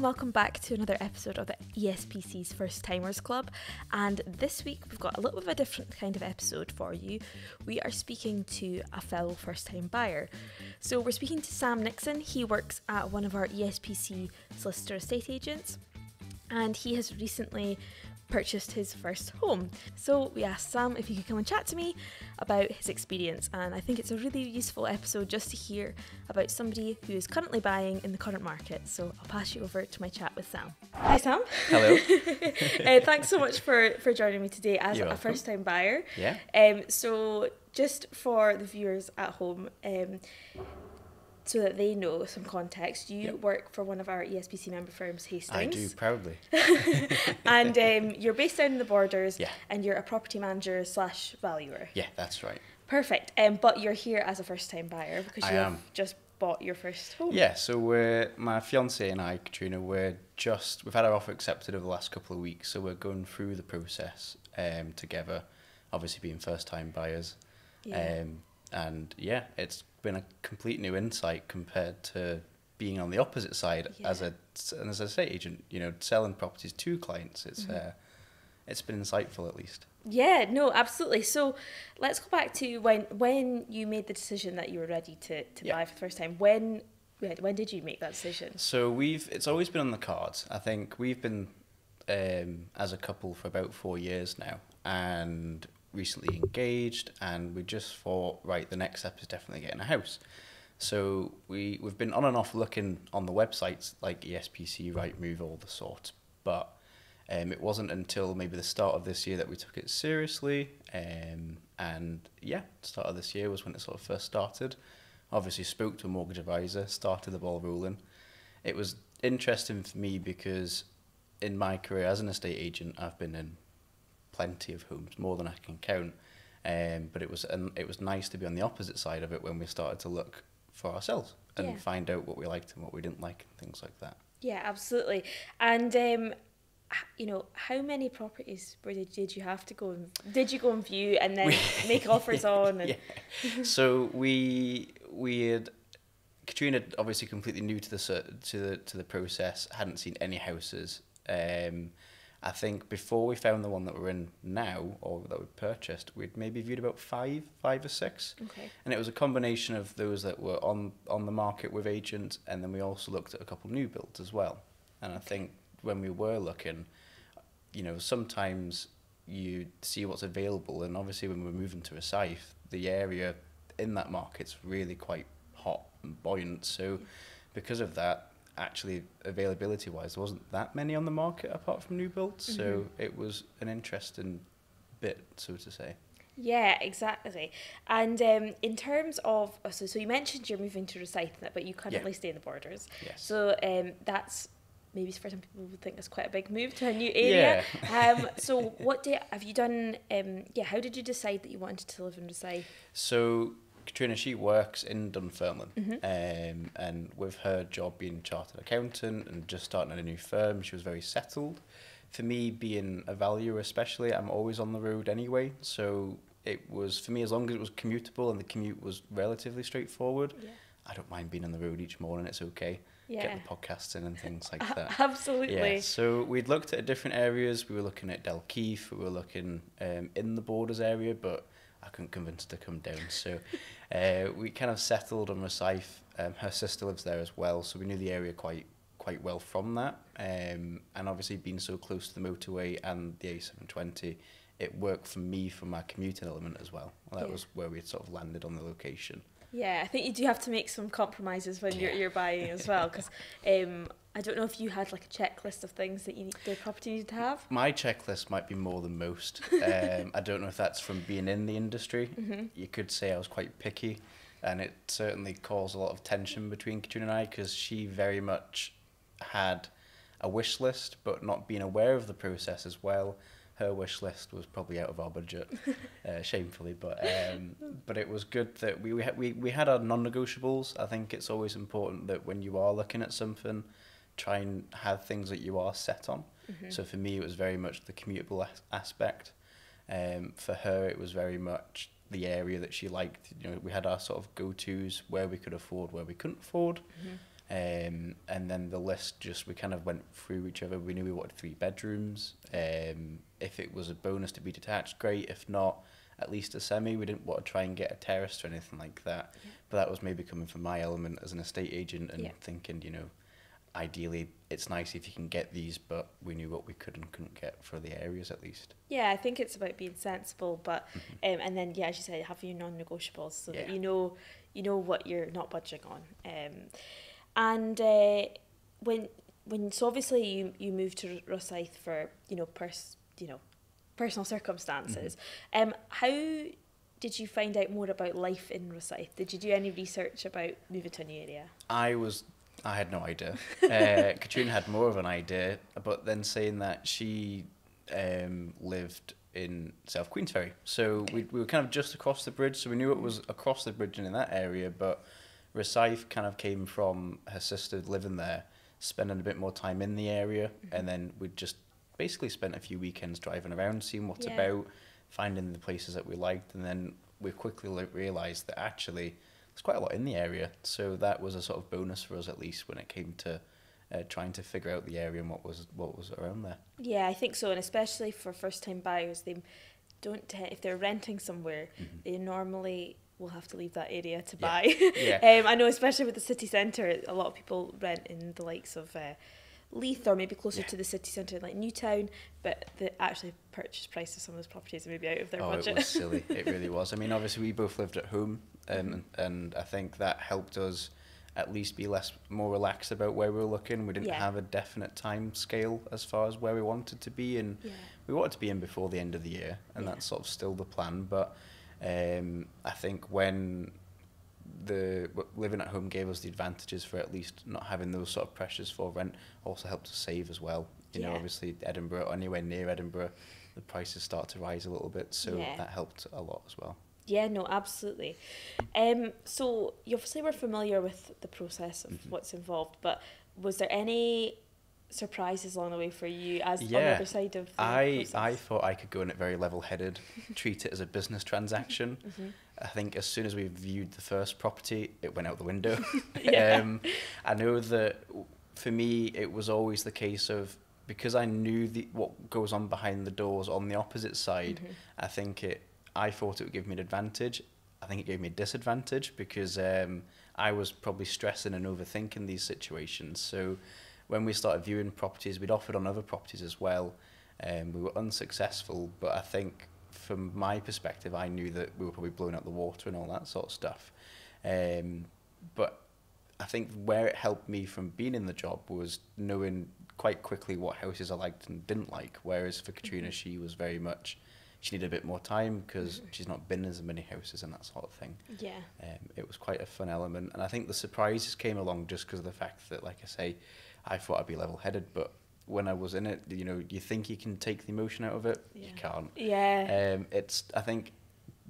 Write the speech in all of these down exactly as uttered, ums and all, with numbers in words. and welcome back to another episode of the E S P C's First Timers Club. And this week we've got a little bit of a different kind of episode for you. We are speaking to a fellow first time buyer. So we're speaking to Sam Nixon. He works at one of our E S P C solicitor estate agents and he has recently purchased his first home. So we asked Sam if he could come and chat to me about his experience, and I think it's a really useful episode just to hear about somebody who is currently buying in the current market. So I'll pass you over to my chat with Sam. Hi Sam. Hello. uh, thanks so much for, for joining me today as You're a welcome. first time buyer. Yeah. Um, so just for the viewers at home, um, so that they know some context, you yep. work for one of our E S P C member firms, Hastings. I do, proudly. And um, you're based down in the Borders, yeah. and you're a property manager slash valuer. Yeah, that's right. Perfect. Um, but you're here as a first-time buyer because I you've am. just bought your first home. Yeah, so we're, my fiancée and I, Katrina, we're just, we've had our offer accepted over the last couple of weeks, so we're going through the process um, together, obviously being first-time buyers. Yeah. Um, and yeah, it's been a complete new insight compared to being on the opposite side yeah. as a and as an estate agent, you know, selling properties to clients. It's mm-hmm. uh, it's been insightful at least. Yeah, no, absolutely. So let's go back to when when you made the decision that you were ready to to yeah. buy for the first time. When when did you make that decision? So we've it's always been on the cards. I think we've been um, as a couple for about four years now, and recently engaged, and we just thought, right, the next step is definitely getting a house. So we we've been on and off looking on the websites like E S P C, Rightmove, all the sorts. But um, it wasn't until maybe the start of this year that we took it seriously. Um, and yeah, start of this year was when it sort of first started. Obviously, spoke to a mortgage advisor, started the ball rolling. It was interesting for me because in my career as an estate agent, I've been in plenty of homes, more than I can count, um, but it was and it was nice to be on the opposite side of it when we started to look for ourselves and yeah. find out what we liked and what we didn't like and things like that. Yeah, absolutely. And um, you know, how many properties were did, did you have to go and did you go and view and then make offers on? And yeah. So we we had Katrina obviously completely new to the to the to the process, hadn't seen any houses. Um, I think before we found the one that we're in now, or that we purchased, we'd maybe viewed about five, five or six. Okay. And it was a combination of those that were on, on the market with agents, and then we also looked at a couple new builds as well. And I think when we were looking, you know, sometimes you see what's available, and obviously when we're moving to Rosyth, the area in that market's really quite hot and buoyant. So because of that, actually availability wise there wasn't that many on the market apart from new builds, mm-hmm. so it was an interesting bit, so to say. Yeah, exactly. And um in terms of so, so you mentioned you're moving to Rosyth, but you currently yeah. stay in the Borders. Yes. So um that's maybe for some people would think that's quite a big move to a new area. Yeah. um so what do have you done um yeah how did you decide that you wanted to live in Rosyth? So Katrina, she works in Dunfermline, mm-hmm. um, and with her job being chartered accountant and just starting at a new firm, she was very settled. For me, being a valuer especially, I'm always on the road anyway, so it was, for me, as long as it was commutable and the commute was relatively straightforward, yeah. I don't mind being on the road each morning, it's okay. Yeah. Get the podcasts in and things like that. Absolutely. Yeah, so we'd looked at different areas, we were looking at Dalkeith, we were looking um, in the Borders area, but I couldn't convince her to come down, so uh, we kind of settled on Rosyth. Um, her sister lives there as well, so we knew the area quite quite well from that. Um, and obviously being so close to the motorway and the A seven twenty, it worked for me for my commuting element as well. That yeah. was where we had sort of landed on the location. Yeah, I think you do have to make some compromises when yeah. you're you're buying as well, because um, I don't know if you had like a checklist of things that you need, the property needed to have. My checklist might be more than most. Um, I don't know if that's from being in the industry. Mm-hmm. You could say I was quite picky, and it certainly caused a lot of tension between Katrina and I because she very much had a wish list, but not being aware of the process as well. Her wish list was probably out of our budget, uh, shamefully, but um, but it was good that we we had, we, we had our non-negotiables. I think it's always important that when you are looking at something, try and have things that you are set on. Mm-hmm. So for me, it was very much the commutable as aspect. Um, for her, it was very much the area that she liked. You know, we had our sort of go-tos, where we could afford, where we couldn't afford. Mm-hmm. Um, and then the list just, we kind of went through whichever. We knew we wanted three bedrooms. Um, if it was a bonus to be detached, great. If not, at least a semi. We didn't want to try and get a terrace or anything like that. Yeah. But that was maybe coming from my element as an estate agent and yeah. thinking, you know, ideally it's nice if you can get these, but we knew what we could and couldn't get for the areas at least. Yeah, I think it's about being sensible, but mm-hmm. um, and then yeah, as you said, have your non-negotiables so yeah. that you know you know what you're not budging on. Um, and uh, when when so obviously you you moved to Rosyth for you know pers you know personal circumstances. Mm-hmm. Um, how did you find out more about life in Rosyth? Did you do any research about moving to a new area? I was. I had no idea. Uh, Katrina had more of an idea, but then saying that she um, lived in South Queensferry. So we, we were kind of just across the bridge, so we knew it was across the bridge and in that area, but Rosyth kind of came from her sister living there, spending a bit more time in the area, mm-hmm. and then we just basically spent a few weekends driving around, seeing what's yeah. about, finding the places that we liked, and then we quickly realised that actually there's quite a lot in the area, so that was a sort of bonus for us at least when it came to uh, trying to figure out the area and what was what was around there. Yeah, I think so, and especially for first-time buyers, they don't if they're renting somewhere, mm-hmm. they normally will have to leave that area to yeah. buy. Yeah. um, I know, especially with the city centre, a lot of people rent in the likes of Uh, Leith or maybe closer yeah. to the city centre like Newtown, but the actually purchase price of some of those properties are maybe out of their oh, budget. Oh, it was silly. It really was. I mean, obviously we both lived at home, um, and I think that helped us at least be less more relaxed about where we were looking. We didn't yeah. have a definite time scale as far as where we wanted to be, and yeah. we wanted to be in before the end of the year, and yeah. that's sort of still the plan. But um, I think when the living at home gave us the advantages for at least not having those sort of pressures for rent, also helped us save as well. You yeah. know, obviously Edinburgh, or anywhere near Edinburgh, the prices start to rise a little bit, so yeah. that helped a lot as well. Yeah, no, absolutely. Um, so you obviously were familiar with the process of mm-hmm. what's involved, but was there any surprises along the way for you as yeah. on the other side of the I, process? I thought I could go in it very level-headed, treat it as a business transaction. Mm-hmm. I think as soon as we viewed the first property, it went out the window. yeah. um, I know that for me, it was always the case of, because I knew the, what goes on behind the doors on the opposite side, mm-hmm. I think it, I thought it would give me an advantage. I think it gave me a disadvantage because um, I was probably stressing and overthinking these situations. So when we started viewing properties, we'd offered on other properties as well. Um, we were unsuccessful, but I think from my perspective, I knew that we were probably blowing out the water and all that sort of stuff. Um, but I think where it helped me from being in the job was knowing quite quickly what houses I liked and didn't like, whereas for Katrina, she was very much, she needed a bit more time because she's not been in as many houses and that sort of thing. Yeah. Um, it was quite a fun element. And I think the surprises came along just because of the fact that, like I say, I thought I'd be level-headed, but when I was in it, you know, you think you can take the emotion out of it, yeah. you can't. Yeah. Um, it's, I think,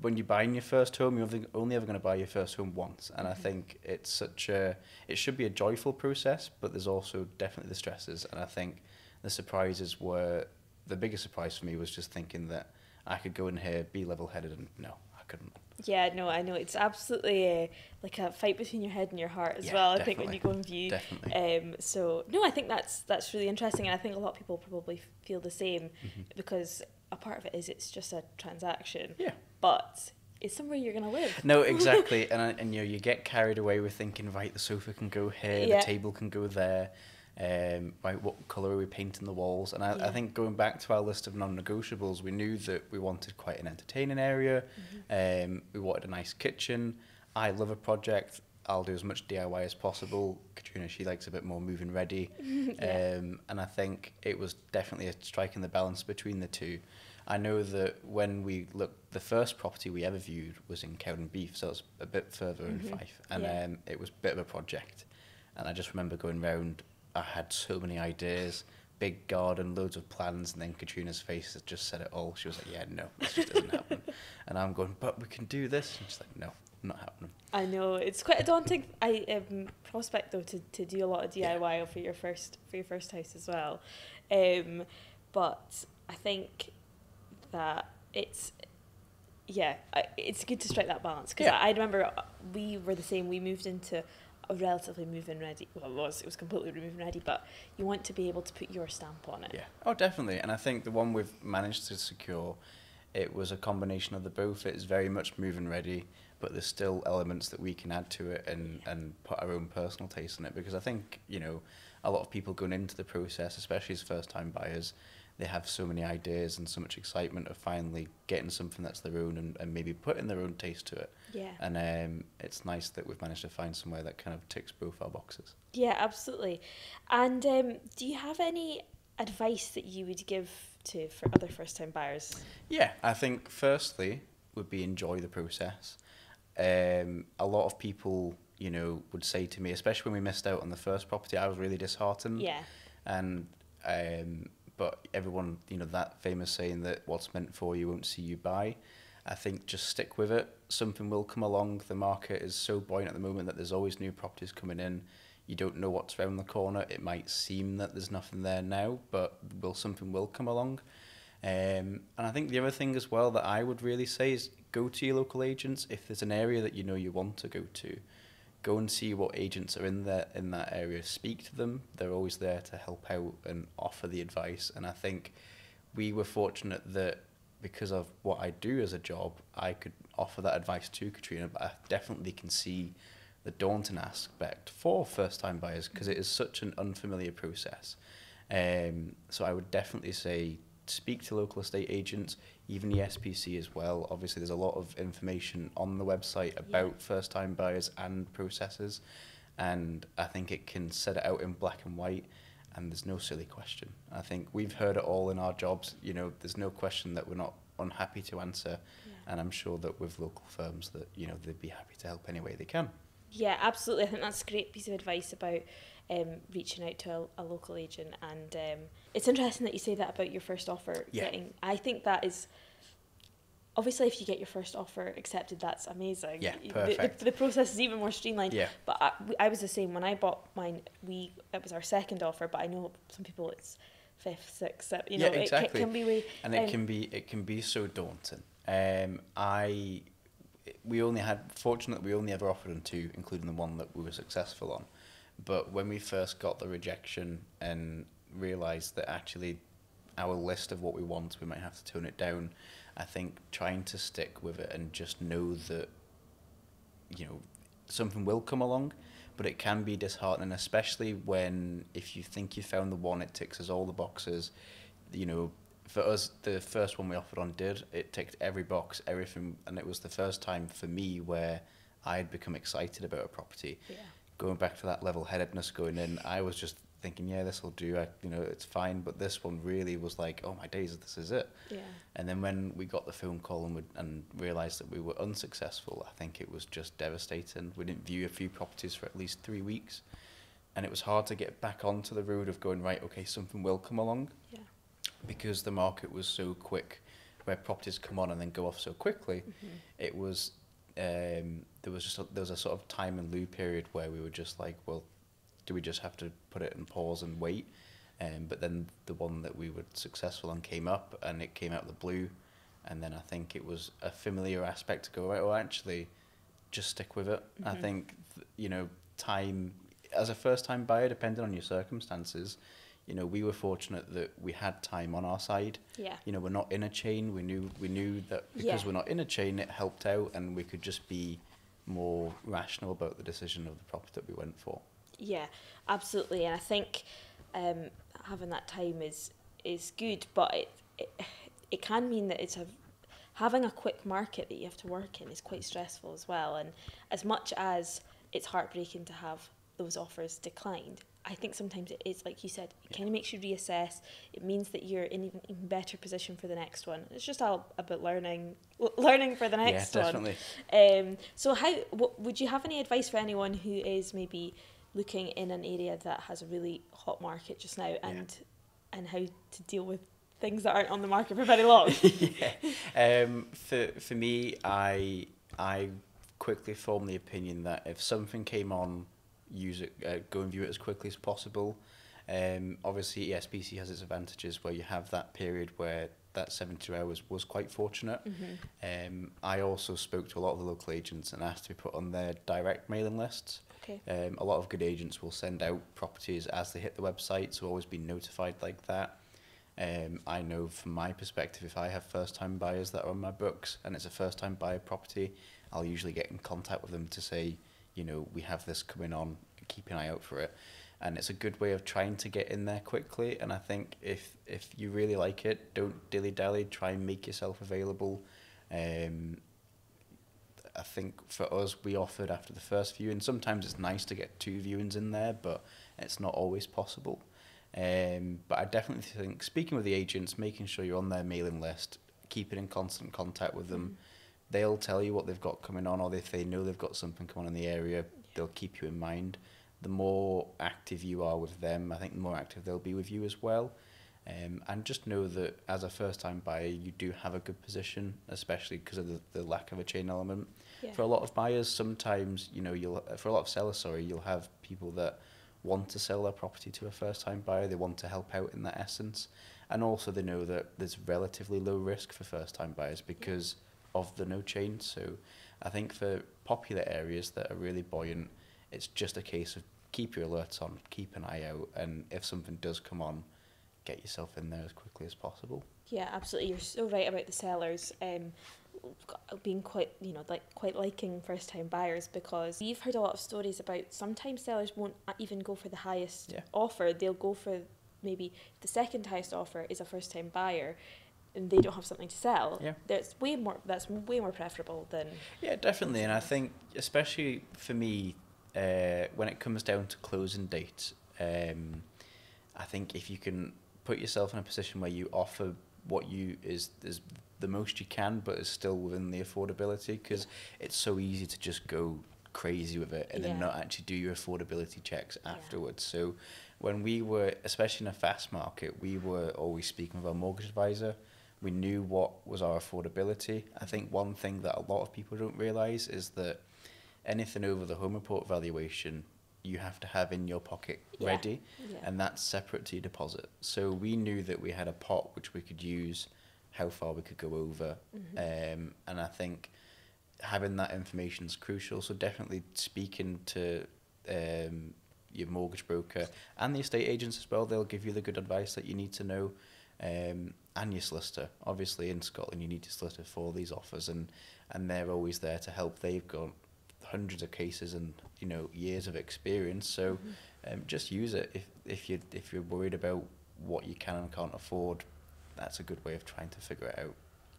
when you're buying your first home, you're only ever going to buy your first home once, and mm-hmm. I think it's such a, it should be a joyful process, but there's also definitely the stresses, and I think the surprises were, the biggest surprise for me was just thinking that I could go in here, be level-headed, and no, I couldn't. Yeah, no, I know. It's absolutely uh, like a fight between your head and your heart as yeah, well, I definitely. think, when you go and view. Definitely. Um, so, no, I think that's that's really interesting, and I think a lot of people probably feel the same mm-hmm. because a part of it is it's just a transaction, yeah. but it's somewhere you're going to live. No, exactly, and, and you know, you get carried away with thinking, right, the sofa can go here, yeah. the table can go there, um, right, what colour are we painting the walls? And I, yeah. I think going back to our list of non-negotiables, we knew that we wanted quite an entertaining area. Mm-hmm. Um, we wanted a nice kitchen. I love a project. I'll do as much D I Y as possible. Katrina, she likes a bit more moving ready. yeah. um, and I think it was definitely a striking the balance between the two. I know that when we looked, the first property we ever viewed was in Cowdenbeath, so it's a bit further mm-hmm. in Fife, and yeah. um, it was a bit of a project. And I just remember going round, I had so many ideas, big garden, loads of plans, and then Katrina's face had just said it all. She was like, yeah, no, this just doesn't happen. And I'm going, but we can do this. And she's like, no, not happening. I know, it's quite a daunting I, um, prospect though to, to do a lot of D I Y yeah. for your first for your first house as well. Um, but I think that it's, yeah, it's good to strike that balance because yeah. I, I remember we were the same. We moved into relatively move-in ready. Well, it was, it was completely move-in ready, but you want to be able to put your stamp on it. Yeah. Oh, definitely. And I think the one we've managed to secure, it was a combination of the both. It's very much move-in ready, but there's still elements that we can add to it and, yeah. and put our own personal taste in it. Because I think, you know, a lot of people going into the process, especially as first-time buyers, they have so many ideas and so much excitement of finally getting something that's their own and, and maybe putting their own taste to it. Yeah. And um, it's nice that we've managed to find somewhere that kind of ticks both our boxes. Yeah, absolutely. And um, do you have any advice that you would give to for other first-time buyers? Yeah, I think firstly would be enjoy the process. Um, a lot of people, you know, would say to me, especially when we missed out on the first property, I was really disheartened. Yeah. And... Um, But everyone, you know, that famous saying that what's meant for you won't see you buy. I think just stick with it. Something will come along. The market is so buoyant at the moment that there's always new properties coming in. You don't know what's around the corner. It might seem that there's nothing there now, but will something will come along. Um, and I think the other thing as well that I would really say is go to your local agents. If there's an area that you know you want to go to, go and see what agents are in there in that area. Speak to them. They're always there to help out and offer the advice. And I think we were fortunate that because of what I do as a job, I could offer that advice to Katrina, but I definitely can see the daunting aspect for first-time buyers because it is such an unfamiliar process. Um, so I would definitely say speak to local estate agents, even the E S P C as well. Obviously, there's a lot of information on the website about yeah. first-time buyers and processes, and I think it can set it out in black and white, and there's no silly question. I think we've heard it all in our jobs. You know, there's no question that we're not unhappy to answer, yeah. and I'm sure that with local firms that, you know, they'd be happy to help any way they can. Yeah, absolutely. I think that's a great piece of advice about Um, reaching out to a, a local agent, and um, it's interesting that you say that about your first offer. Yeah. Getting, I think that is obviously if you get your first offer accepted, that's amazing. Yeah, perfect. The, the, the process is even more streamlined. Yeah. But I, I was the same when I bought mine. We it was our second offer, but I know some people it's fifth, sixth, seventh. You know, yeah, exactly. It can, can be way, and um, it can be it can be so daunting. Um, I we only had fortunately we only ever offered on two, including the one that we were successful on. But when we first got the rejection and realised that actually our list of what we want, we might have to tone it down, I think trying to stick with it and just know that, you know, something will come along, but it can be disheartening, especially when if you think you found the one, it ticks us all the boxes. You know, for us, the first one we offered on did, it ticked every box, everything, and it was the first time for me where I had become excited about a property. Yeah. Going back to that level-headedness going in, I was just thinking, yeah, this will do, I, you know, it's fine. But this one really was like, oh my days, this is it. Yeah. And then when we got the phone call and, and realised that we were unsuccessful, I think it was just devastating. We didn't view a few properties for at least three weeks. And it was hard to get back onto the road of going, right, okay, something will come along. Yeah. Because the market was so quick, where properties come on and then go off so quickly, mm-hmm. it was... Um, there was just a, there was a sort of time and lieu period where we were just like, well, do we just have to put it in pause and wait? Um, but then the one that we were successful on came up, and it came out of the blue, and then I think it was a familiar aspect to go, right, well, actually, just stick with it. Mm-hmm. I think, th you know, time, as a first-time buyer, depending on your circumstances, you know, we were fortunate that we had time on our side. Yeah. You know, we're not in a chain. We knew we knew that because yeah. we're not in a chain, it helped out, and we could just be more rational about the decision of the property that we went for. Yeah, absolutely. And I think um, having that time is is good, but it it, it can mean that it's a having a quick market that you have to work in is quite stressful as well. And as much as it's heartbreaking to have those offers declined, I think sometimes it is, like you said, it yeah. kind of makes you reassess. It means that you're in even, even better position for the next one. It's just all about learning, learning for the next yeah, one. Um, so how w would you have any advice for anyone who is maybe looking in an area that has a really hot market just now, and yeah. and how to deal with things that aren't on the market for very long? yeah. um, for for me, I I quickly formed the opinion that if something came on, use it, uh, go and view it as quickly as possible. Um, obviously, E S P C has its advantages where you have that period where that seventy-two hours was quite fortunate. Mm-hmm. um, I also spoke to a lot of the local agents and asked to be put on their direct mailing lists. Okay. Um, a lot of good agents will send out properties as they hit the website, so always be notified like that. Um, I know from my perspective, if I have first-time buyers that are on my books and it's a first-time buyer property, I'll usually get in contact with them to say, you know, we have this coming on, keep an eye out for it. And it's a good way of trying to get in there quickly. And I think if if you really like it, don't dilly-dally, try and make yourself available. Um, I think for us, we offered after the first view, and sometimes it's nice to get two viewings in there, but it's not always possible. Um, but I definitely think speaking with the agents, making sure you're on their mailing list, keeping in constant contact with them. Mm. They'll tell you what they've got coming on, or if they know they've got something coming on in the area, yeah. they'll keep you in mind. The more active you are with them, I think the more active they'll be with you as well. Um, and just know that as a first-time buyer, you do have a good position, especially because of the, the lack of a chain element. Yeah. For a lot of buyers, sometimes, you know, you'll for a lot of sellers, sorry, you'll have people that want to sell their property to a first-time buyer. They want to help out in that essence. And also they know that there's relatively low risk for first-time buyers because yeah. of the no chain. So I think for popular areas that are really buoyant, it's just a case of keep your alerts on, keep an eye out, and if something does come on, get yourself in there as quickly as possible. Yeah, absolutely. You're so right about the sellers um, being quite, you know, like quite liking first-time buyers, because we've heard a lot of stories about sometimes sellers won't even go for the highest yeah. offer. They'll go for maybe the second highest offer is a first-time buyer, and they don't have something to sell. Yeah, that's way more. That's way more preferable than. Yeah, definitely, and I think especially for me. Uh, when it comes down to closing dates, um, I think if you can put yourself in a position where you offer what you is is the most you can, but is still within the affordability, because it's so easy to just go crazy with it and yeah. then not actually do your affordability checks afterwards. Yeah. So when we were, especially in a fast market, we were always speaking with our mortgage advisor. We knew what was our affordability. I think one thing that a lot of people don't realise is that anything over the home report valuation you have to have in your pocket yeah. ready yeah. and that's separate to your deposit. So we knew that we had a pot which we could use, how far we could go over, mm-hmm. um, and I think having that information is crucial. So definitely speaking to um, your mortgage broker and the estate agents as well, they'll give you the good advice that you need to know, um, and your solicitor. Obviously in Scotland you need your solicitor for these offers, and, and they're always there to help. They've got hundreds of cases and, you know, years of experience, so mm-hmm. um, just use it. If if you if you're worried about what you can and can't afford, that's a good way of trying to figure it out.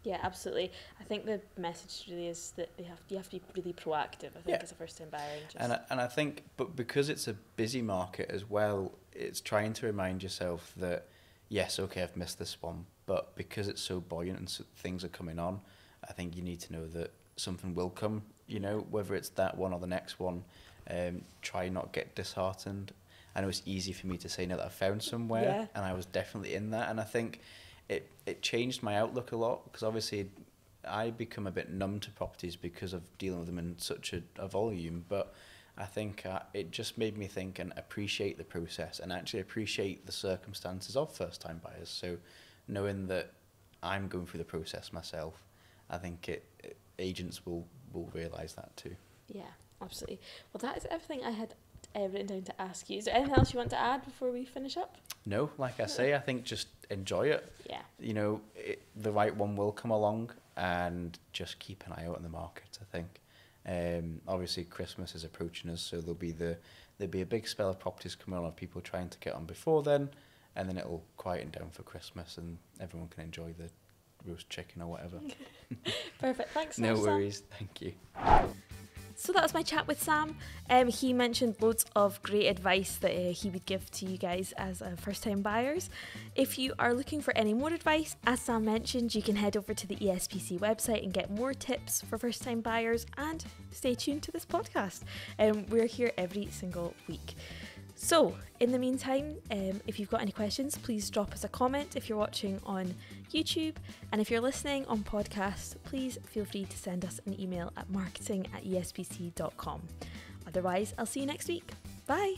Yeah, absolutely. I think the message really is that you have you have to be really proactive, I think, yeah. as a first-time buyer. And, and, I, and I think, but because it's a busy market as well, it's trying to remind yourself that yes, okay, I've missed this one, but because it's so buoyant and so things are coming on, I think you need to know that something will come, you know, whether it's that one or the next one. Um, try not get disheartened. I know it's easy for me to say now that I found somewhere, yeah. and I was definitely in that, and I think it, it changed my outlook a lot, because obviously I become a bit numb to properties because of dealing with them in such a, a volume, but I think uh, it just made me think and appreciate the process and actually appreciate the circumstances of first-time buyers. So knowing that I'm going through the process myself, I think it, it agents will, will realise that too. Yeah, absolutely. Well, that is everything I had uh, written down to ask you. Is there anything else you want to add before we finish up? No, like I say, I think just enjoy it. Yeah. You know, it, the right one will come along, and just keep an eye out on the market, I think. Um, obviously, Christmas is approaching us, so there'll be, the, there'll be a big spell of properties coming on of people trying to get on before then, and then it'll quieten down for Christmas and everyone can enjoy the roast chicken or whatever. Perfect, thanks. No Sam. worries, thank you. So that was my chat with Sam. Um, he mentioned loads of great advice that uh, he would give to you guys as uh, first-time buyers. If you are looking for any more advice, as Sam mentioned, you can head over to the E S P C website and get more tips for first-time buyers, and stay tuned to this podcast. Um, we're here every single week. So, in the meantime, um, if you've got any questions, please drop us a comment if you're watching on YouTube. And if you're listening on podcasts, please feel free to send us an email at marketing at E S P C dot com. Otherwise, I'll see you next week. Bye.